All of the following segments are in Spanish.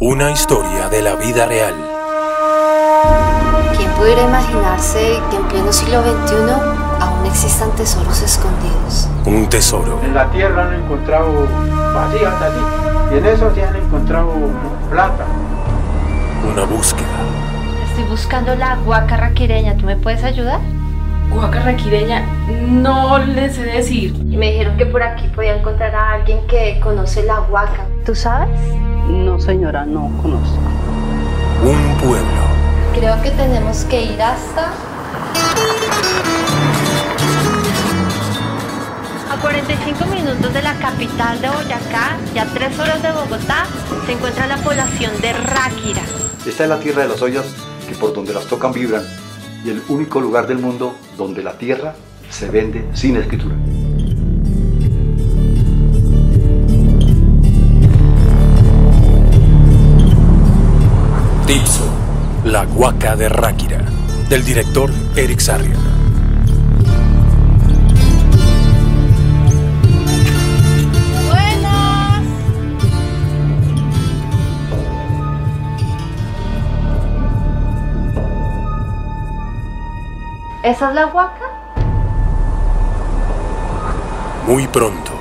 Una historia de la vida real. ¿Quién pudiera imaginarse que en pleno siglo XXI aún existan tesoros escondidos? Un tesoro. En la tierra han encontrado vasijas allí, y en eso sí han encontrado plata. Una búsqueda. Estoy buscando la huaca raquireña, ¿tú me puedes ayudar? Huaca raquireña, no le sé decir. Y me dijeron que por aquí podía encontrar a alguien que conoce la huaca. ¿Tú sabes? No, señora, no conozco. Un pueblo. Creo que tenemos que ir hasta... A 45 minutos de la capital de Boyacá y a 3 horas de Bogotá se encuentra la población de Ráquira. Esta es la tierra de las ollas que por donde las tocan vibran y el único lugar del mundo donde la tierra se vende sin escritura. Dilson, la huaca de Ráquira, del director Eric Sarrian. ¿Esa es la huaca? Muy pronto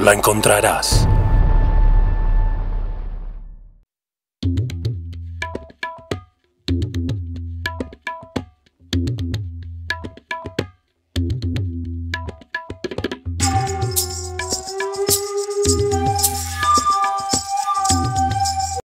la encontrarás.